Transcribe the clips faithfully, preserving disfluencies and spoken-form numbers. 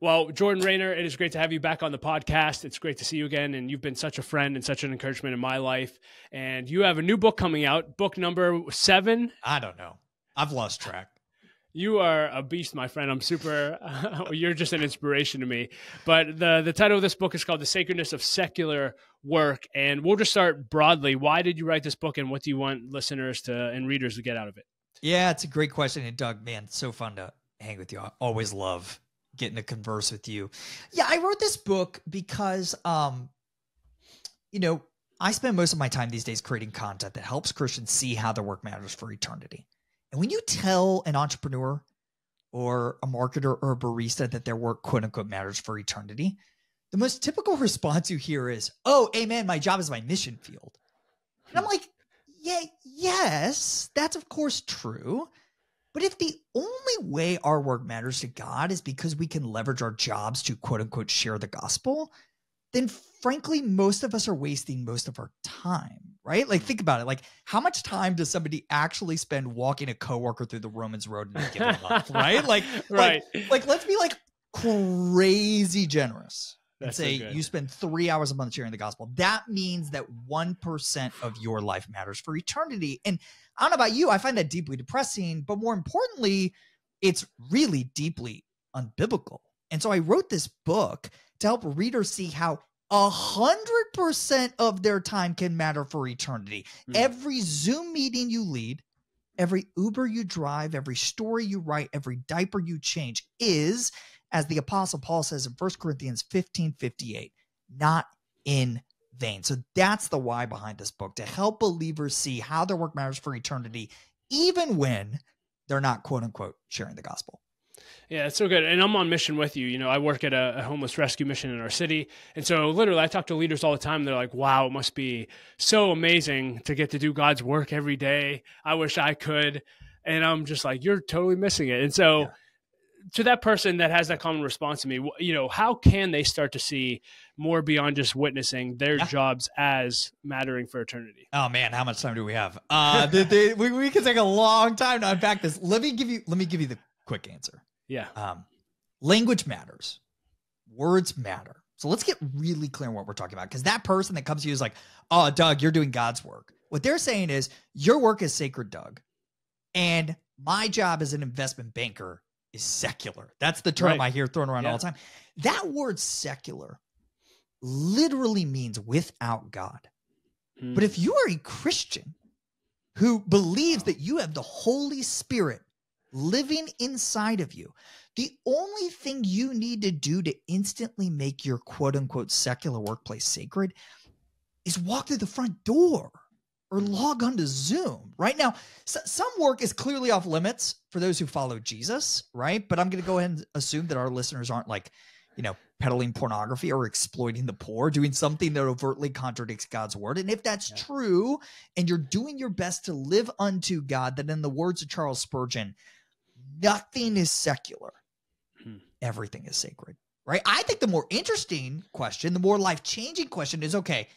Well, Jordan Raynor, it is great to have you back on the podcast. It's great to see you again, and you've been such a friend and such an encouragement in my life. And you have a new book coming out, book number seven. I don't know. I've lost track. You are a beast, my friend. I'm super, uh, you're just an inspiration to me. But the, the title of this book is called The Sacredness of Secular Work. And we'll just start broadly. Why did you write this book, and what do you want listeners to and readers to get out of it? Yeah, it's a great question. And Doug, man, it's so fun to hang with you. I always love getting to converse with you. Yeah, I wrote this book because, um, you know, I spend most of my time these days creating content that helps Christians see how their work matters for eternity. And when you tell an entrepreneur or a marketer or a barista that their work, quote unquote, matters for eternity, the most typical response you hear is, oh, amen, my job is my mission field. And I'm like, yeah, yes, that's of course true. But if the only way our work matters to God is because we can leverage our jobs to, quote unquote, share the gospel, then frankly, most of us are wasting most of our time, right? Like, think about it. Like, how much time does somebody actually spend walking a coworker through the Romans road in a given month, right? Like, right. Like, like, let's be like crazy generous and say so you spend three hours a month sharing the gospel. That means that one percent of your life matters for eternity. And I don't know about you, I find that deeply depressing, but more importantly, it's really deeply unbiblical. And so I wrote this book to help readers see how one hundred percent of their time can matter for eternity. Mm. Every Zoom meeting you lead, every Uber you drive, every story you write, every diaper you change is, as the Apostle Paul says in First Corinthians fifteen fifty-eight, not in vain. So that's the why behind this book, to help believers see how their work matters for eternity, even when they're not, quote unquote, sharing the gospel. Yeah, it's so good. And I'm on mission with you. You know, I work at a, a homeless rescue mission in our city. And so literally I talk to leaders all the time. They're like, wow, it must be so amazing to get to do God's work every day. I wish I could. And I'm just like, you're totally missing it. And so yeah. To that person that has that common response to me, you know, how can they start to see more beyond just witnessing their yeah. jobs as mattering for eternity? Oh man, how much time do we have? Uh, they, they, we, we can take a long time to unpack this. Let me give you, let me give you the quick answer. Yeah. Um, language matters. Words matter. So let's get really clear on what we're talking about. Cause that person that comes to you is like, oh, Doug, you're doing God's work. What they're saying is your work is sacred, Doug. And my job as an investment banker is secular. That's the term right. I hear thrown around yeah. all the time. That word secular literally means without God. Mm. But if you are a Christian who believes that you have the Holy Spirit living inside of you, the only thing you need to do to instantly make your quote unquote secular workplace sacred is walk through the front door or log onto Zoom. Right now, so some work is clearly off limits for those who follow Jesus, right? But I'm going to go ahead and assume that our listeners aren't like, you know, peddling pornography or exploiting the poor, doing something that overtly contradicts God's word. And if that's yeah. true, and you're doing your best to live unto God, then in the words of Charles Spurgeon, nothing is secular. Hmm. Everything is sacred, right? I think the more interesting question, the more life-changing question is, okay,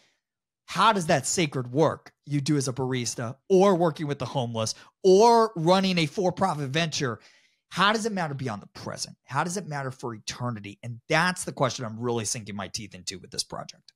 how does that sacred work you do as a barista or working with the homeless or running a for-profit venture, how does it matter beyond the present? How does it matter for eternity? And that's the question I'm really sinking my teeth into with this project.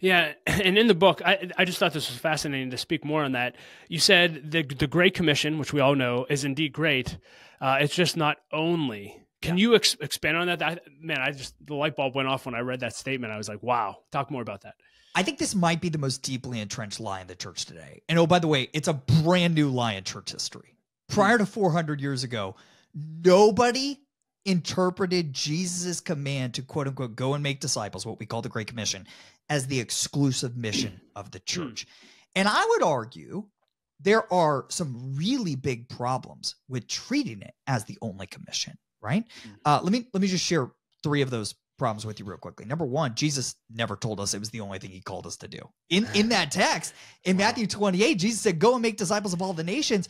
Yeah. And in the book, I, I just thought this was fascinating to speak more on that. You said the, the Great Commission, which we all know is indeed great. Uh, it's just not only. Can yeah. you ex expand on that? I, man, I just, the light bulb went off when I read that statement. I was like, wow, talk more about that. I think this might be the most deeply entrenched lie in the church today. And oh, by the way, it's a brand new lie in church history. Prior to four hundred years ago, nobody interpreted Jesus' command to, quote unquote, go and make disciples, what we call the Great Commission, as the exclusive mission of the church. And I would argue there are some really big problems with treating it as the only commission, right? Uh, let me, let me just share three of those problems with you real quickly. Number one, Jesus never told us it was the only thing he called us to do. In, in that text, in Matthew twenty-eight, Jesus said, go and make disciples of all the nations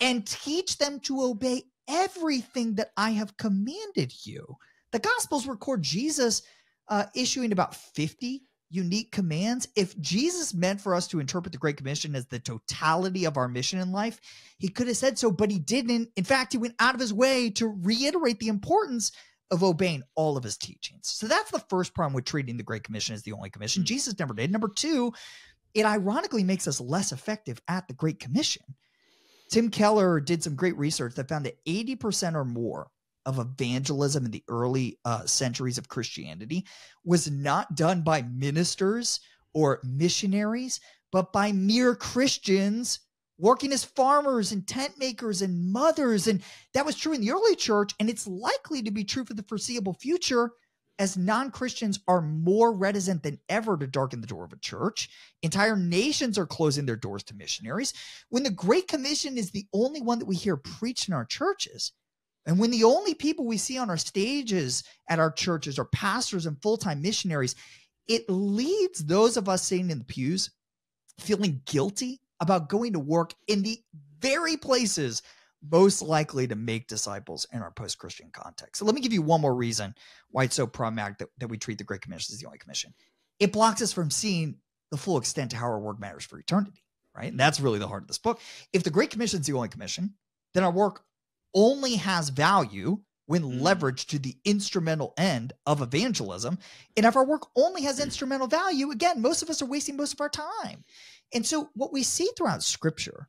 and teach them to obey everything that I have commanded you. The Gospels record Jesus uh, issuing about fifty unique commands. If Jesus meant for us to interpret the Great Commission as the totality of our mission in life, he could have said so, but he didn't. In fact, he went out of his way to reiterate the importance of obeying all of his teachings. So that's the first problem with treating the Great Commission as the only commission. Mm-hmm. Jesus never did. Number two, it ironically makes us less effective at the Great Commission. Tim Keller did some great research that found that eighty percent or more of evangelism in the early uh, centuries of Christianity was not done by ministers or missionaries, but by mere Christians working as farmers and tent makers and mothers. And that was true in the early church, and it's likely to be true for the foreseeable future, as non-Christians are more reticent than ever to darken the door of a church. Entire nations are closing their doors to missionaries. When the Great Commission is the only one that we hear preached in our churches, and when the only people we see on our stages at our churches are pastors and full-time missionaries, it leads those of us sitting in the pews feeling guilty about going to work in the very places most likely to make disciples in our post-Christian context. So let me give you one more reason why it's so problematic that, that we treat the Great Commission as the only commission. It blocks us from seeing the full extent to how our work matters for eternity, right? And that's really the heart of this book. If the Great Commission is the only commission, then our work only has value when mm. leveraged to the instrumental end of evangelism. And if our work only has mm. instrumental value, again, most of us are wasting most of our time. And so what we see throughout Scripture,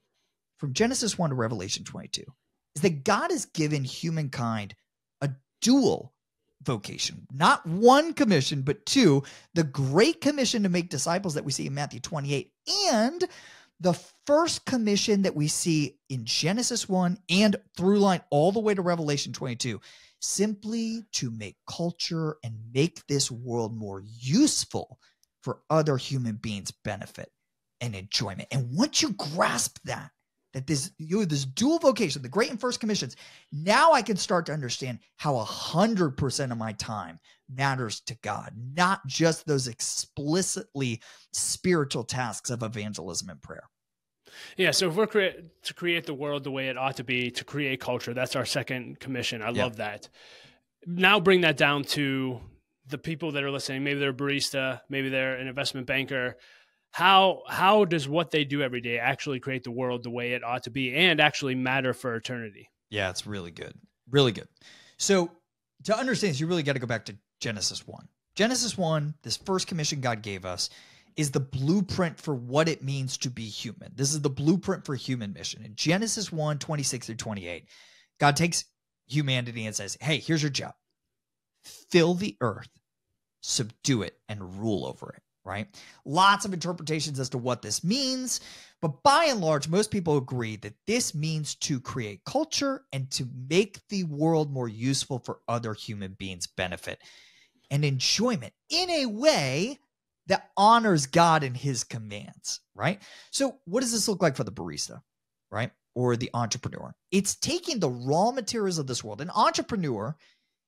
from Genesis one to Revelation twenty-two, is that God has given humankind a dual vocation, not one commission, but two, the Great Commission to make disciples that we see in Matthew twenty-eight, and the first commission that we see in Genesis one and through line all the way to Revelation twenty-two, simply to make culture and make this world more useful for other human beings' benefit and enjoyment. And once you grasp that, that this, you know, this dual vocation, the Great and First Commissions, now I can start to understand how one hundred percent of my time matters to God, not just those explicitly spiritual tasks of evangelism and prayer. Yeah, so if we're crea- to create the world the way it ought to be, to create culture, that's our second commission. I yeah. love that. Now bring that down to the people that are listening. Maybe they're a barista, maybe they're an investment banker. How how does what they do every day actually create the world the way it ought to be and actually matter for eternity? Yeah, it's really good. Really good. So to understand this, you really got to go back to Genesis one. Genesis one, this first commission God gave us, is the blueprint for what it means to be human. This is the blueprint for human mission. In Genesis one, twenty-six through twenty-eight, God takes humanity and says, hey, here's your job. Fill the earth, subdue it, and rule over it. Right? Lots of interpretations as to what this means, but by and large, most people agree that this means to create culture and to make the world more useful for other human beings' benefit and enjoyment in a way that honors God and his commands, right? So what does this look like for the barista, right? Or the entrepreneur? It's taking the raw materials of this world. An entrepreneur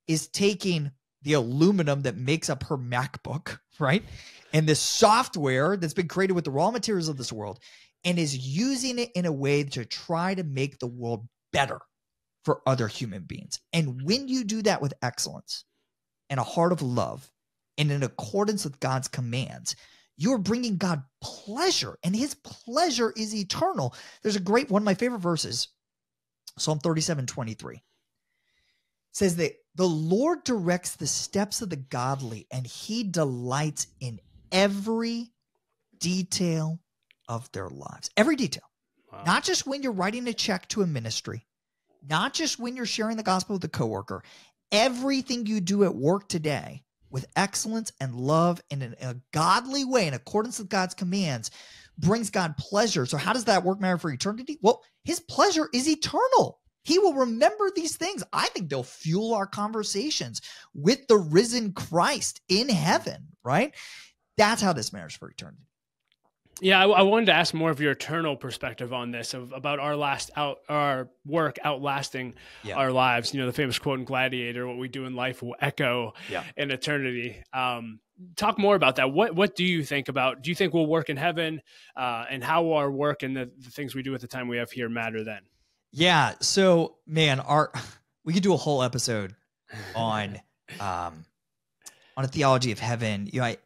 is taking the aluminum that makes up her MacBook, right? And this software that's been created with the raw materials of this world, and is using it in a way to try to make the world better for other human beings. And when you do that with excellence and a heart of love and in accordance with God's commands, you're bringing God pleasure, and his pleasure is eternal. There's a great, one of my favorite verses, Psalm thirty-seven twenty-three, says that the Lord directs the steps of the godly, and he delights in every detail of their lives. Every detail. Wow. Not just when you're writing a check to a ministry, not just when you're sharing the gospel with a coworker. Everything you do at work today with excellence and love in, an, in a godly way in accordance with God's commands brings God pleasure. So how does that work matter for eternity? Well, his pleasure is eternal. He will remember these things. I think they'll fuel our conversations with the risen Christ in heaven, right? That's how this matters for eternity. Yeah, I, I wanted to ask more of your eternal perspective on this, of, about our last out, our work outlasting yeah. our lives. You know, the famous quote in Gladiator, what we do in life will echo yeah. in eternity. Um, talk more about that. What what do you think about, do you think we'll work in heaven, uh, and how will our work and the, the things we do at the time we have here matter then? Yeah. So man, our, we could do a whole episode on, um, on a theology of heaven. You know, I,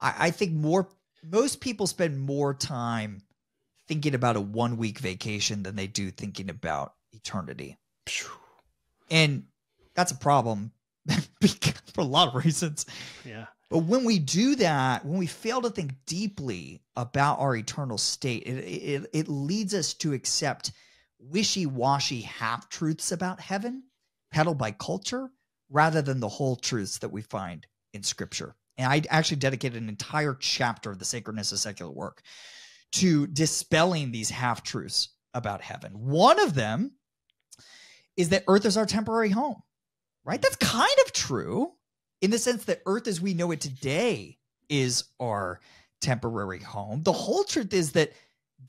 I, I think more, most people spend more time thinking about a one week vacation than they do thinking about eternity. And that's a problem for a lot of reasons. Yeah. But when we do that, when we fail to think deeply about our eternal state, it, it, it leads us to accept wishy-washy half-truths about heaven, peddled by culture, rather than the whole truths that we find in Scripture. And I actually dedicated an entire chapter of The Sacredness of Secular Work to dispelling these half-truths about heaven. One of them is that earth is our temporary home, right? That's kind of true in the sense that earth as we know it today is our temporary home. The whole truth is that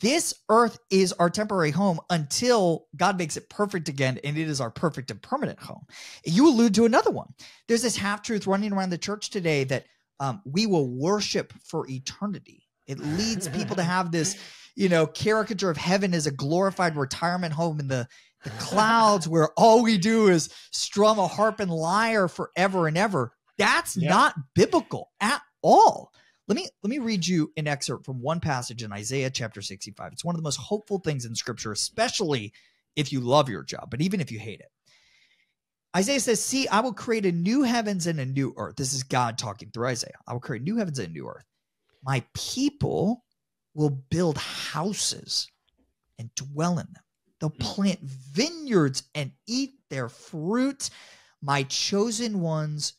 this earth is our temporary home until God makes it perfect again, and it is our perfect and permanent home. You allude to another one. There's this half-truth running around the church today that um, we will worship for eternity. It leads people to have this, you know, caricature of heaven as a glorified retirement home in the, the clouds where all we do is strum a harp and lyre forever and ever. That's yep. not biblical at all. Let me let me read you an excerpt from one passage in Isaiah chapter sixty-five. It's one of the most hopeful things in Scripture, especially if you love your job, but even if you hate it. Isaiah says, "See, I will create a new heavens and a new earth." This is God talking through Isaiah. "I will create new heavens and a new earth. My people will build houses and dwell in them. They'll plant vineyards and eat their fruit. My chosen ones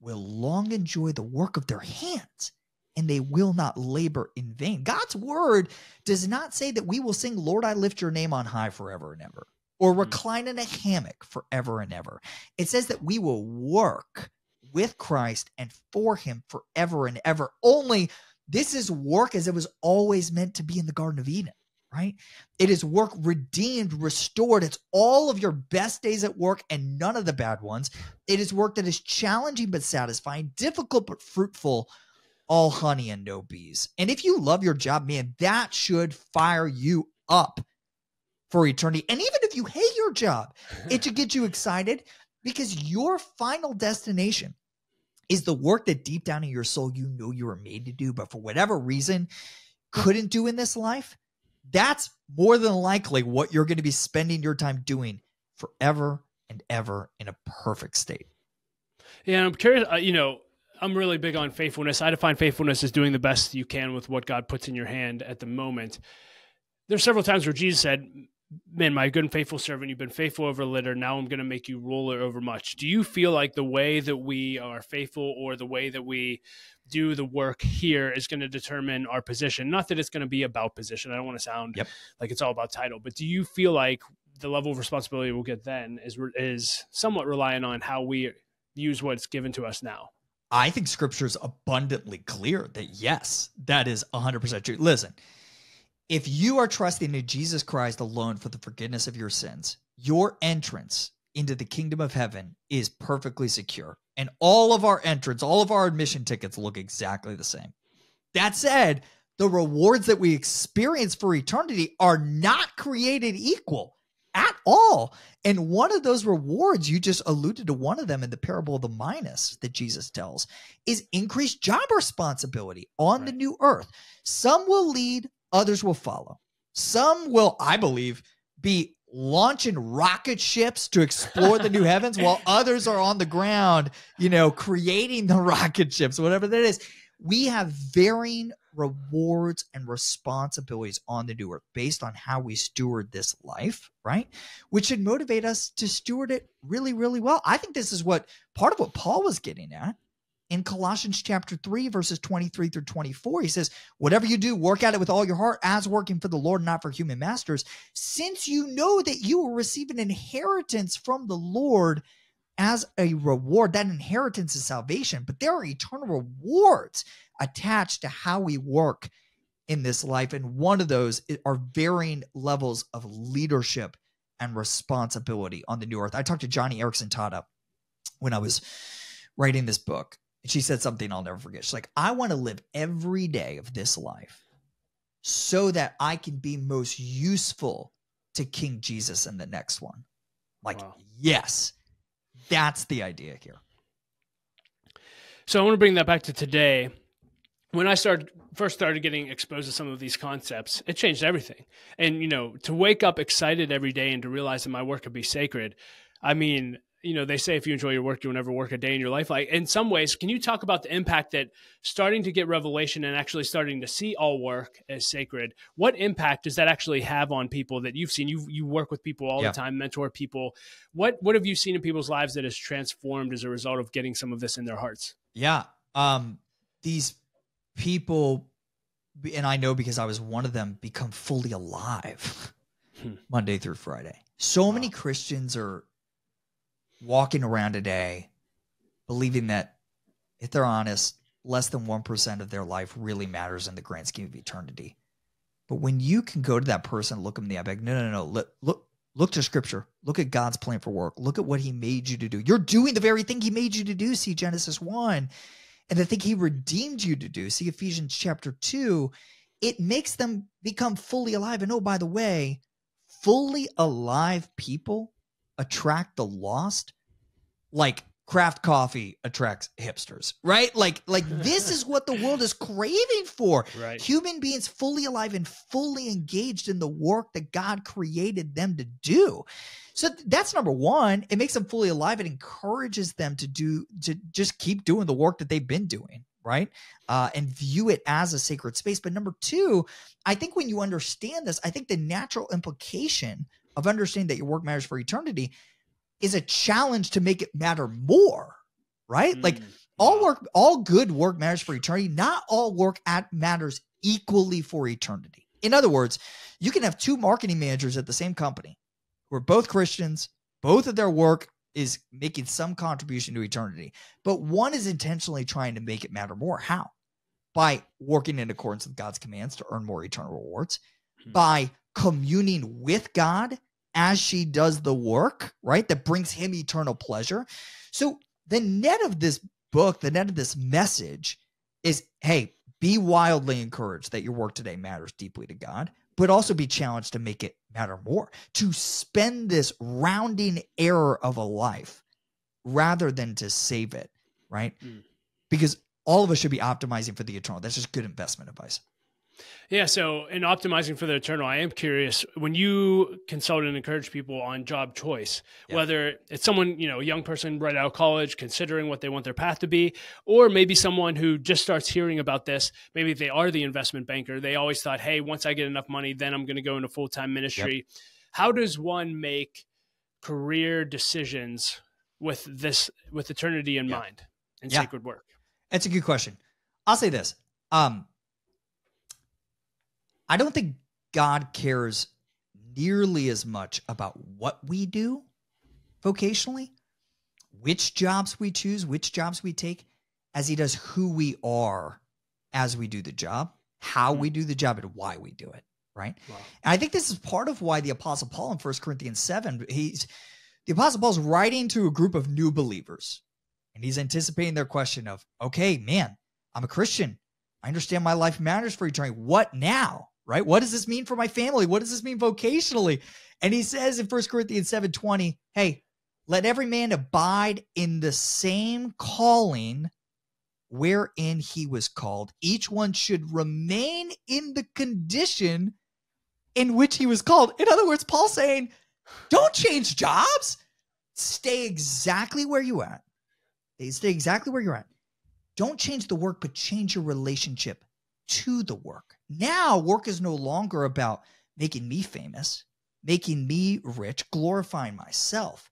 will long enjoy the work of their hands, and they will not labor in vain." God's word does not say that we will sing, "Lord, I lift your name on high forever and ever," or recline in a hammock forever and ever. It says that we will work with Christ and for him forever and ever. Only this is work as it was always meant to be in the Garden of Eden, right? It is work redeemed, restored. It's all of your best days at work and none of the bad ones. It is work that is challenging but satisfying, difficult but fruitful, all honey and no bees. And if you love your job, man, that should fire you up for eternity. And even if you hate your job, it should get you excited, because your final destination is the work that deep down in your soul, you know you were made to do, but for whatever reason couldn't do in this life. That's more than likely what you're going to be spending your time doing forever and ever in a perfect state. Yeah. I'm curious, uh, you know, I'm really big on faithfulness. I define faithfulness as doing the best you can with what God puts in your hand at the moment. There's several times where Jesus said, "Man, my good and faithful servant, you've been faithful over little, now I'm going to make you ruler over much." Do you feel like the way that we are faithful or the way that we do the work here is going to determine our position? Not that it's going to be about position. I don't want to sound yep. like it's all about title, but do you feel like the level of responsibility we'll get then is, is somewhat reliant on how we use what's given to us now? I think Scripture is abundantly clear that yes, that is one hundred percent true. Listen, if you are trusting in Jesus Christ alone for the forgiveness of your sins, your entrance into the kingdom of heaven is perfectly secure. And all of our entrance, all of our admission tickets look exactly the same. That said, the rewards that we experience for eternity are not created equal at all. And one of those rewards, you just alluded to one of them in the parable of the minas that Jesus tells, is increased job responsibility on right. the new earth. Some will lead, others will follow. Some will, I believe, be launching rocket ships to explore the new heavens, while others are on the ground, you know, creating the rocket ships, whatever that is. We have varying rewards and responsibilities on the new earth based on how we steward this life, right? Which should motivate us to steward it really, really well. I think this is what part of what Paul was getting at in Colossians chapter three, verses twenty-three through twenty-four. He says, "Whatever you do, work at it with all your heart as working for the Lord, not for human masters, since you know that you will receive an inheritance from the Lord as a reward." That inheritance is salvation, but there are eternal rewards attached to how we work in this life. And one of those are varying levels of leadership and responsibility on the new earth. I talked to Joni Eareckson Tada when I was writing this book, and she said something I'll never forget. She's like, "I want to live every day of this life so that I can be most useful to King Jesus in the next one." Like, wow. Yes. That's the idea here. So I want to bring that back to today. When I started, first started getting exposed to some of these concepts, it changed everything. And, you know, to wake up excited every day and to realize that my work could be sacred, I mean, you know, they say if you enjoy your work, you'll never work a day in your life. Like, in some ways, can you talk about the impact that starting to get revelation and actually starting to see all work as sacred? What impact does that actually have on people that you've seen? You you work with people all yeah. the time, mentor people. What what have you seen in people's lives that has transformed as a result of getting some of this in their hearts? Yeah, um, these people, and I know because I was one of them, become fully alive hmm. Monday through Friday. So wow. many Christians are walking around today believing that, if they're honest, less than one percent of their life really matters in the grand scheme of eternity. But when you can go to that person, look them in the eye, like, no, no, no, look, look, look to scripture, look at God's plan for work, look at what he made you to do. You're doing the very thing he made you to do, see Genesis one, and the thing he redeemed you to do, see Ephesians chapter two, it makes them become fully alive. And oh, by the way, fully alive people attract the lost like craft coffee attracts hipsters, right? Like, like this is what the world is craving for. Right. Human beings fully alive and fully engaged in the work that God created them to do. So that's number one. It makes them fully alive. It encourages them to do, to just keep doing the work that they've been doing, right? Uh, and view it as a sacred space. But number two, I think when you understand this, I think the natural implication of understanding that your work matters for eternity is a challenge to make it matter more, right? Mm, like all work, all good work matters for eternity. Not all work at matters equally for eternity. In other words, you can have two marketing managers at the same company who are both Christians. Both of their work is making some contribution to eternity, but one is intentionally trying to make it matter more. How? By working in accordance with God's commands to earn more eternal rewards, mm. by communing with God as she does the work, right? That brings him eternal pleasure. So the net of this book, the net of this message is, hey, be wildly encouraged that your work today matters deeply to God, but also be challenged to make it matter more, to spend this rounding error of a life rather than to save it, right? Mm. Because all of us should be optimizing for the eternal. That's just good investment advice. Yeah. So in optimizing for the eternal, I am curious, when you consult and encourage people on job choice, yeah. whether it's someone, you know, a young person right out of college, considering what they want their path to be, or maybe someone who just starts hearing about this, maybe they are the investment banker. They always thought, hey, once I get enough money, then I'm going to go into full-time ministry. Yep. How does one make career decisions with this, with eternity in yeah. mind and yeah. sacred work? That's a good question. I'll say this. Um, I don't think God cares nearly as much about what we do vocationally, which jobs we choose, which jobs we take, as he does who we are as we do the job, how we do the job, and why we do it, right? Wow. And I think this is part of why the Apostle Paul in First Corinthians seven, he's, the Apostle Paul's writing to a group of new believers, and he's anticipating their question of, okay, man, I'm a Christian. I understand my life matters for eternity. What now? Right? What does this mean for my family? What does this mean vocationally? And he says in First Corinthians seven twenty, hey, let every man abide in the same calling wherein he was called. Each one should remain in the condition in which he was called. In other words, Paul's saying, don't change jobs. Stay exactly where you at. Stay exactly where you're at. Don't change the work, but change your relationship to the work. Now, work is no longer about making me famous, making me rich, glorifying myself.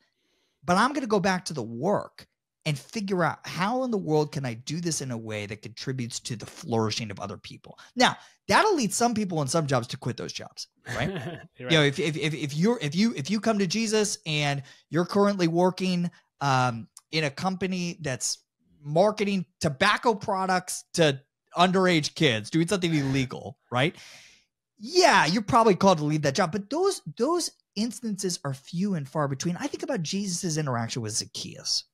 But I'm going to go back to the work and figure out how in the world can I do this in a way that contributes to the flourishing of other people. Now, that'll lead some people in some jobs to quit those jobs, right? Right. You know, if if if if you're if you if you come to Jesus and you're currently working um, in a company that's marketing tobacco products to underage kids, doing something illegal, right? Yeah, you're probably called to leave that job. But those those instances are few and far between. I think about Jesus's interaction with Zacchaeus.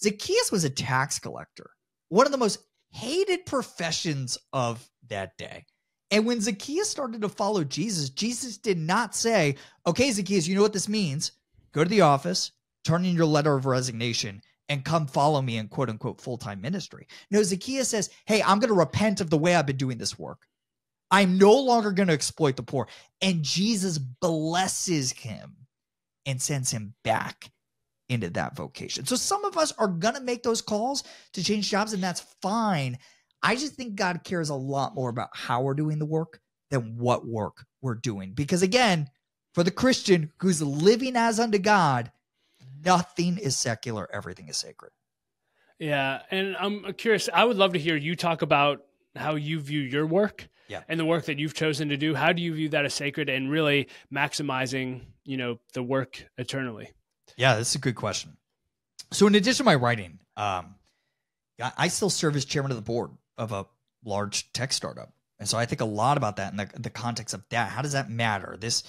Zacchaeus was a tax collector, one of the most hated professions of that day. And when Zacchaeus started to follow Jesus, Jesus did not say, okay, Zacchaeus, you know what this means? Go to the office, turn in your letter of resignation, and come follow me in quote unquote full-time ministry. No, Zacchaeus says, hey, I'm going to repent of the way I've been doing this work. I'm no longer going to exploit the poor. And Jesus blesses him and sends him back into that vocation. So some of us are going to make those calls to change jobs, and that's fine. I just think God cares a lot more about how we're doing the work than what work we're doing. Because again, for the Christian who's living as unto God, nothing is secular. Everything is sacred. Yeah. And I'm curious, I would love to hear you talk about how you view your work yeah. and the work that you've chosen to do. How do you view that as sacred and really maximizing, you know, the work eternally? Yeah, that's a good question. So in addition to my writing, um, I still serve as chairman of the board of a large tech startup. And so I think a lot about that in the, the context of that. How does that matter? This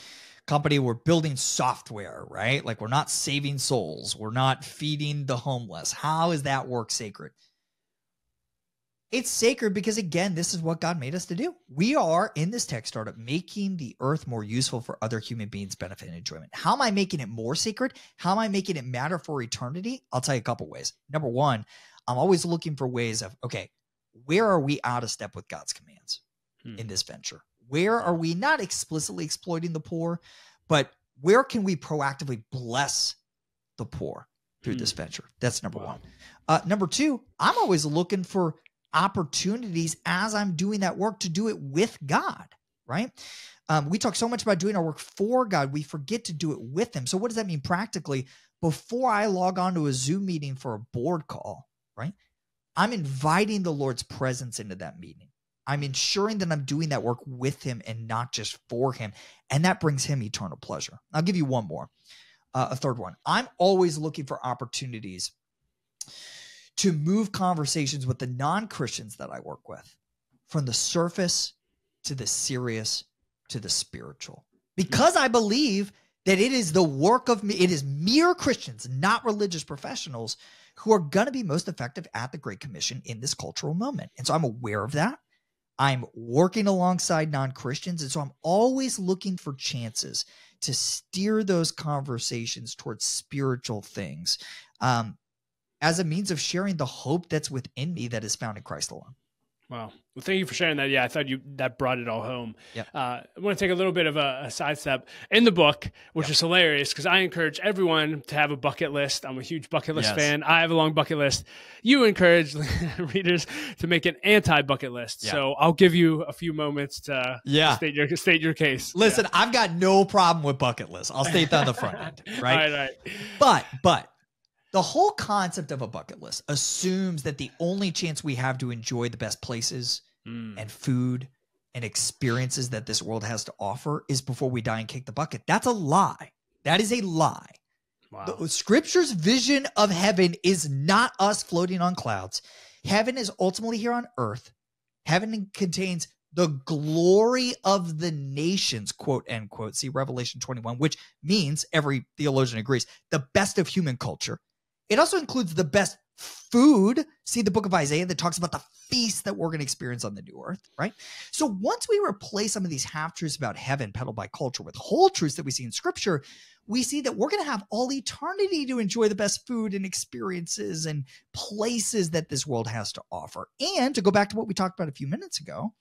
company, we're building software, right? Like, we're not saving souls. We're not feeding the homeless. How is that work sacred? It's sacred because, again, this is what God made us to do. We are, in this tech startup, making the earth more useful for other human beings' benefit and enjoyment. How am I making it more sacred? How am I making it matter for eternity? I'll tell you a couple ways. Number one, I'm always looking for ways of, okay, where are we out of step with God's commands hmm. in this venture? Where are we not explicitly exploiting the poor, but where can we proactively bless the poor through hmm. this venture? That's number wow. one. Uh, number two, I'm always looking for opportunities as I'm doing that work to do it with God, right? Um, we talk so much about doing our work for God, we forget to do it with him. So what does that mean practically? Before I log on to a Zoom meeting for a board call, right, I'm inviting the Lord's presence into that meeting. I'm ensuring that I'm doing that work with him and not just for him. And that brings him eternal pleasure. I'll give you one more, uh, a third one. I'm always looking for opportunities to move conversations with the non-Christians that I work with from the surface to the serious to the spiritual. Because I believe that it is the work of me. It is mere Christians, not religious professionals, who are going to be most effective at the Great Commission in this cultural moment. And so I'm aware of that. I'm working alongside non-Christians. And so I'm always looking for chances to steer those conversations towards spiritual things um, as a means of sharing the hope that's within me that is found in Christ alone. Wow. Well, thank you for sharing that. Yeah, I thought you that brought it all home. Yep. Uh, I want to take a little bit of a, a sidestep in the book, which yep. is hilarious because I encourage everyone to have a bucket list. I'm a huge bucket list yes. fan. I have a long bucket list. You encourage readers to make an anti-bucket list. Yep. So I'll give you a few moments to yeah. state, your, state your case. Listen, yeah. I've got no problem with bucket lists. I'll state that on the front end, right? All right, all right. But, but. The whole concept of a bucket list assumes that the only chance we have to enjoy the best places mm. and food and experiences that this world has to offer is before we die and kick the bucket. That's a lie. That is a lie. Wow. The Scripture's vision of heaven is not us floating on clouds. Heaven is ultimately here on earth. Heaven contains the glory of the nations, quote, end quote. See Revelation twenty-one, which means, every theologian agrees, the best of human culture. It also includes the best food. See the book of Isaiah that talks about the feast that we're going to experience on the new earth, right? So once we replace some of these half-truths about heaven peddled by culture with whole truths that we see in Scripture, we see that we're going to have all eternity to enjoy the best food and experiences and places that this world has to offer. And to go back to what we talked about a few minutes ago,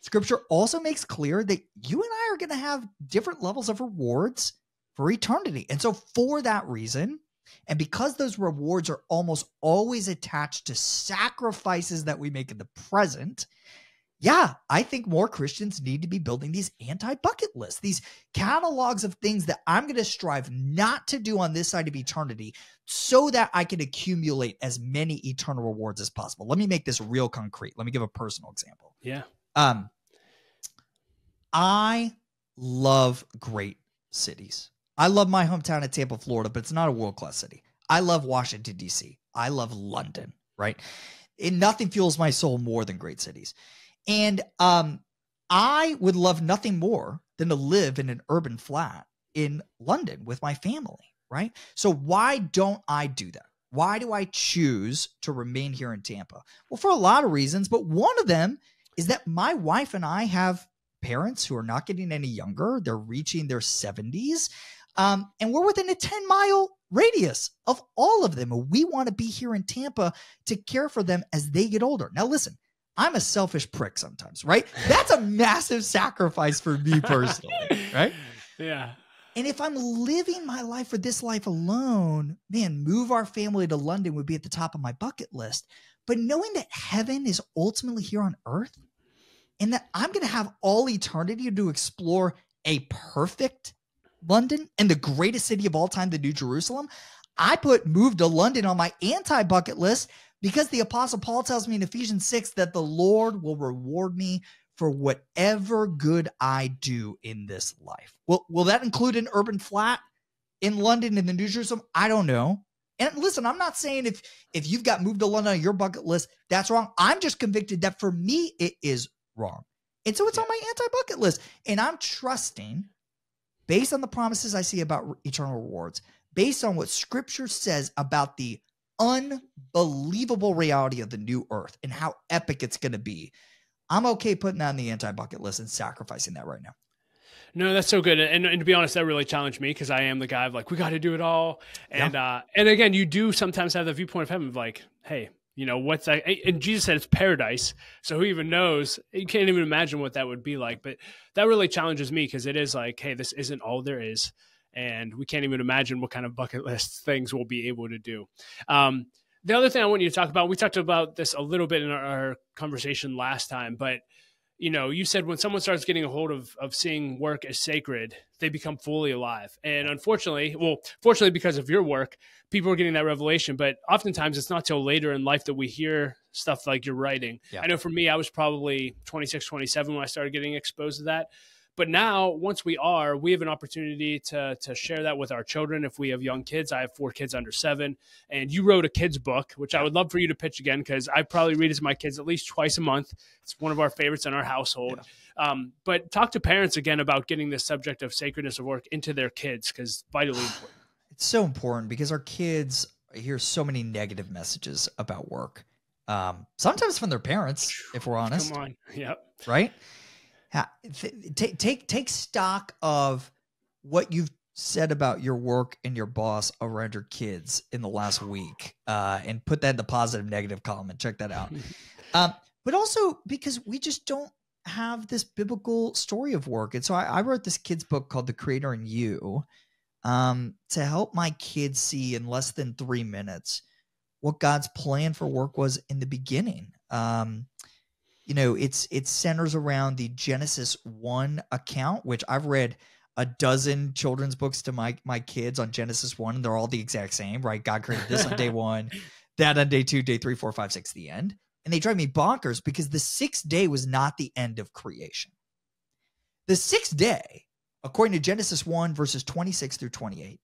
Scripture also makes clear that you and I are going to have different levels of rewards for eternity. And so for that reason, and because those rewards are almost always attached to sacrifices that we make in the present, yeah, I think more Christians need to be building these anti-bucket lists, these catalogs of things that I'm going to strive not to do on this side of eternity so that I can accumulate as many eternal rewards as possible. Let me make this real concrete. Let me give a personal example. Yeah. Um, I love great cities. I love my hometown of Tampa, Florida, but it's not a world-class city. I love Washington, D C I love London, right? And nothing fuels my soul more than great cities. And um, I would love nothing more than to live in an urban flat in London with my family, right? So why don't I do that? Why do I choose to remain here in Tampa? Well, for a lot of reasons, but one of them is that my wife and I have parents who are not getting any younger. They're reaching their seventies. Um, and we're within a ten mile radius of all of them. And we want to be here in Tampa to care for them as they get older. Now, listen, I'm a selfish prick sometimes, right? That's a massive sacrifice for me personally, right? Yeah. And if I'm living my life for this life alone, man, move our family to London would be at the top of my bucket list. But knowing that heaven is ultimately here on earth and that I'm going to have all eternity to explore a perfect London and the greatest city of all time, the New Jerusalem, I put move to London on my anti-bucket list because the Apostle Paul tells me in Ephesians six that the Lord will reward me for whatever good I do in this life. Well, will that include an urban flat in London in the New Jerusalem? I don't know. And listen, I'm not saying if, if you've got moved to London on your bucket list, that's wrong. I'm just convicted that for me, it is wrong. And so it's on my anti-bucket list. And I'm trusting, based on the promises I see about eternal rewards, based on what scripture says about the unbelievable reality of the new earth and how epic it's going to be, I'm okay putting that on the anti-bucket list and sacrificing that right now. No, that's so good. And, and to be honest, that really challenged me because I am the guy of like, we got to do it all. And yeah. uh, and again, you do sometimes have the viewpoint of heaven of like, hey, you know, what's that? And Jesus said it's paradise. So who even knows? You can't even imagine what that would be like. But that really challenges me because it is like, hey, this isn't all there is. And we can't even imagine what kind of bucket list things we'll be able to do. Um, the other thing I want you to talk about, we talked about this a little bit in our, our conversation last time, but you know, you said when someone starts getting a hold of, of seeing work as sacred, they become fully alive. And unfortunately, well, fortunately, because of your work, people are getting that revelation, but oftentimes it's not till later in life that we hear stuff like you're writing. Yeah. I know for me, I was probably twenty-six, twenty-seven when I started getting exposed to that. But now once we are, we have an opportunity to, to share that with our children. If we have young kids, I have four kids under seven, and you wrote a kid's book, which I would love for you to pitch again, because I probably read it to my kids at least twice a month. It's one of our favorites in our household. Yeah. Um, but talk to parents again about getting this subject of sacredness of work into their kids, because vitally important. It's so important because our kids hear so many negative messages about work. Um, sometimes from their parents, if we're honest. Come on. Yep. Right? Take, take, take stock of what you've said about your work and your boss around your kids in the last week uh, and put that in the positive negative column and check that out. um, but also because we just don't have this biblical story of work. And so I, I wrote this kid's book called The Creator in You um, to help my kids see in less than three minutes what God's plan for work was in the beginning. Um, You know, it's it centers around the Genesis one account, which I've read a dozen children's books to my my kids on Genesis one, and they're all the exact same, right? God created this on day one, that on day two, day three, four, five, six, the end. And they drive me bonkers because the sixth day was not the end of creation. The sixth day, according to Genesis one, verses twenty-six through twenty-eight,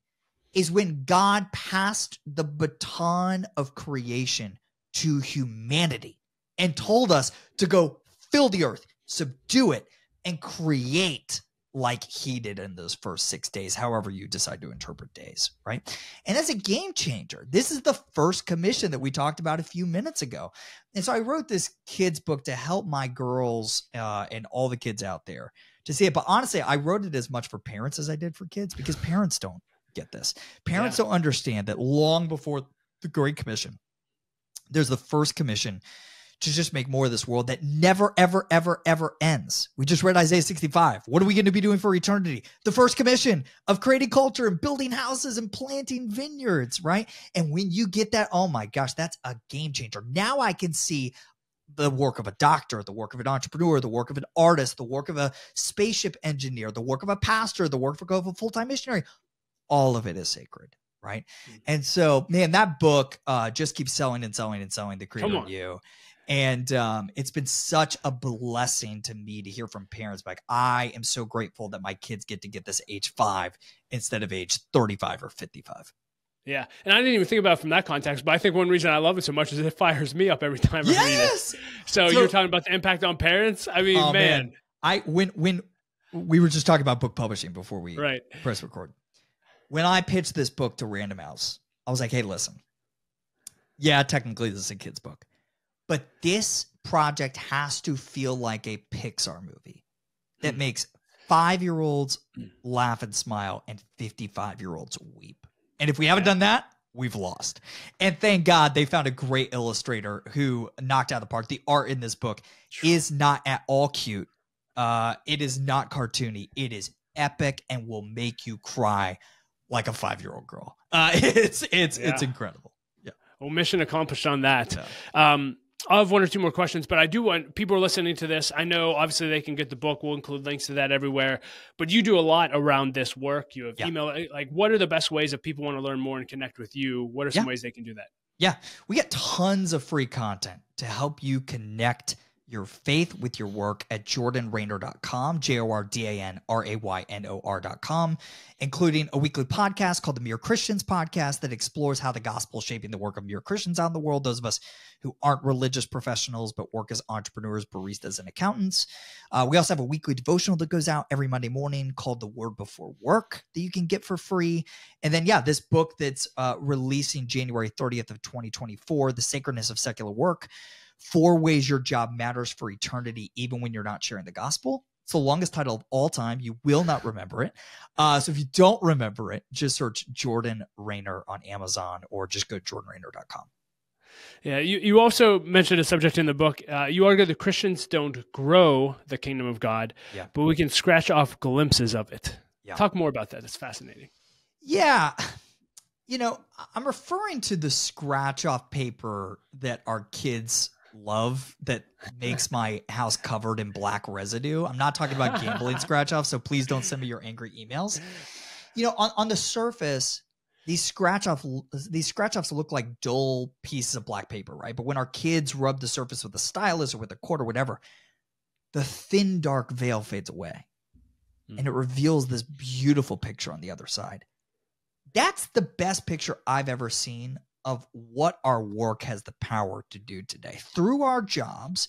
is when God passed the baton of creation to humanity and told us to go fill the earth, subdue it, and create like he did in those first six days, however you decide to interpret days, right? And that's a game changer. This is the first commission that we talked about a few minutes ago. And so I wrote this kid's book to help my girls uh, and all the kids out there to see it. But honestly, I wrote it as much for parents as I did for kids because parents don't get this. Parents yeah. don't understand that long before the Great Commission, there's the first commission to just make more of this world that never, ever, ever, ever ends. We just read Isaiah sixty-five. What are we going to be doing for eternity? The first commission of creating culture and building houses and planting vineyards, right? And when you get that, oh my gosh, that's a game changer. Now I can see the work of a doctor, the work of an entrepreneur, the work of an artist, the work of a spaceship engineer, the work of a pastor, the work of a full-time missionary. All of it is sacred, right? Mm-hmm. And so, man, that book uh, just keeps selling and selling and selling, The Creator in You. And um, it's been such a blessing to me to hear from parents like, I am so grateful that my kids get to get this age five instead of age thirty-five or fifty-five. Yeah. And I didn't even think about it from that context, but I think one reason I love it so much is it fires me up every time I yes! read it. So, so you're talking about the impact on parents. I mean, oh, man. man, I, when, when we were just talking about book publishing before we right. press record, when I pitched this book to Random House, I was like, hey, listen, yeah, technically this is a kid's book, but this project has to feel like a Pixar movie that makes five-year-olds laugh and smile and fifty-five-year-olds weep. And if we haven't done that, we've lost. And thank God they found a great illustrator who knocked out of the park. The art in this book is not at all cute. Uh, it is not cartoony. It is epic and will make you cry like a five-year-old girl. Uh, it's it's yeah. it's incredible. Yeah. Well, mission accomplished on that. Yeah. Um, I'll have one or two more questions, but I do want people are listening to this. I know obviously they can get the book. We'll include links to that everywhere, but you do a lot around this work. You have yeah. email, like what are the best ways if people want to learn more and connect with you? What are some yeah. ways they can do that? Yeah. We get tons of free content to help you connect your faith with your work at jordan raynor dot com, J O R D A N R A Y N O R dot com, including a weekly podcast called The Mere Christians Podcast that explores how the gospel is shaping the work of mere Christians out in the world, those of us who aren't religious professionals but work as entrepreneurs, baristas, and accountants. Uh, we also have a weekly devotional that goes out every Monday morning called The Word Before Work that you can get for free. And then, yeah, this book that's uh, releasing January thirtieth of twenty twenty-four, The Sacredness of Secular Work, Four Ways Your Job Matters for Eternity, Even When You're Not Sharing the Gospel. It's the longest title of all time. You will not remember it. Uh, so if you don't remember it, just search Jordan Raynor on Amazon or just go jordan raynor dot com. Yeah, you, you also mentioned a subject in the book. Uh, you argue that Christians don't grow the kingdom of God, yeah. but we can scratch off glimpses of it. Yeah. Talk more about that. It's fascinating. Yeah. You know, I'm referring to the scratch-off paper that our kids love that makes my house covered in black residue. I'm not talking about gambling scratch offs, so please don't send me your angry emails. You know, on, on the surface, these scratch off these scratch offs look like dull pieces of black paper, right? But when our kids rub the surface with a stylus or with a cord or whatever, the thin dark veil fades away, mm. and it reveals this beautiful picture on the other side. That's the best picture I've ever seen of what our work has the power to do today. Through our jobs,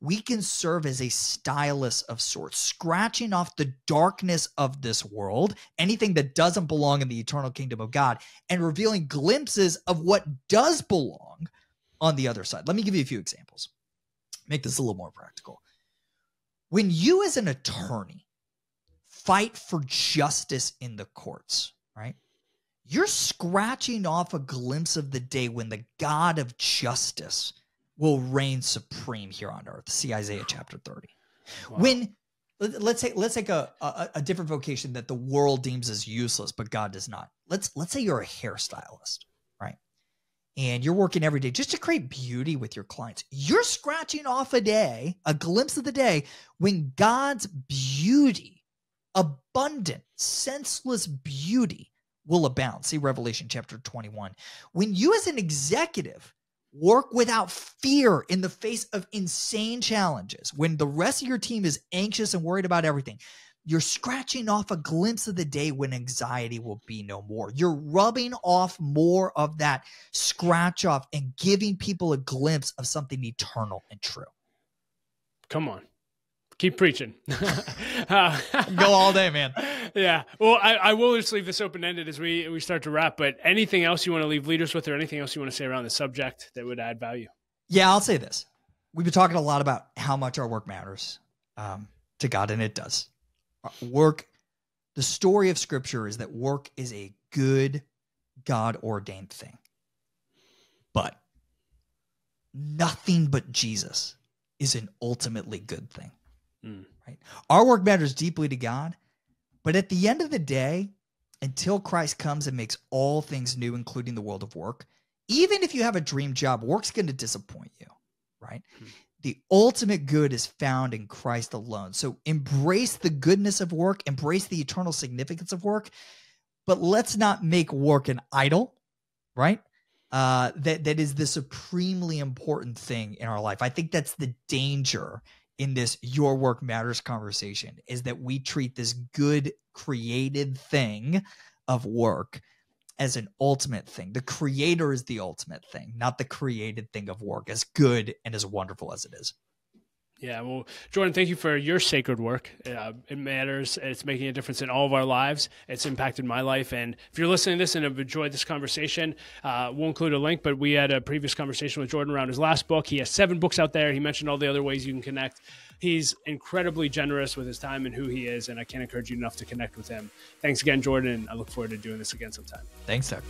we can serve as a stylus of sorts, scratching off the darkness of this world, anything that doesn't belong in the eternal kingdom of God, and revealing glimpses of what does belong on the other side. Let me give you a few examples. Make this a little more practical. When you as an attorney fight for justice in the courts, right? You're scratching off a glimpse of the day when the God of justice will reign supreme here on earth. See Isaiah chapter thirty. Wow. When let's say let's take a, a a different vocation that the world deems as useless, but God does not. Let's let's say you're a hairstylist, right? And you're working every day just to create beauty with your clients. You're scratching off a day, a glimpse of the day when God's beauty, abundant, senseless beauty, will abound. See Revelation chapter twenty-one. When you as an executive work without fear in the face of insane challenges, when the rest of your team is anxious and worried about everything, you're scratching off a glimpse of the day when anxiety will be no more. You're rubbing off more of that scratch off and giving people a glimpse of something eternal and true. Come on. Keep preaching. uh, Go all day, man. Yeah. Well, I, I will just leave this open-ended as we, we start to wrap, but anything else you want to leave leaders with or anything else you want to say around the subject that would add value? Yeah, I'll say this. We've been talking a lot about how much our work matters um, to God, and it does. Our work, the story of Scripture is that work is a good, God-ordained thing. But nothing but Jesus is an ultimately good thing. Right? Our work matters deeply to God, but at the end of the day, until Christ comes and makes all things new, including the world of work, even if you have a dream job, work's going to disappoint you, right? Mm-hmm. The ultimate good is found in Christ alone. So embrace the goodness of work, embrace the eternal significance of work, but let's not make work an idol, right? Uh, that, that is the supremely important thing in our life. I think that's the danger in this your work matters conversation is that we treat this good created thing of work as an ultimate thing. The creator is the ultimate thing, not the created thing of work, as good and as wonderful as it is. Yeah. Well, Jordan, thank you for your sacred work. Uh, it matters. It's making a difference in all of our lives. It's impacted my life. And if you're listening to this and have enjoyed this conversation, uh, we'll include a link, but we had a previous conversation with Jordan around his last book. He has seven books out there. He mentioned all the other ways you can connect. He's incredibly generous with his time and who he is. And I can't encourage you enough to connect with him. Thanks again, Jordan. I look forward to doing this again sometime. Thanks, Doug.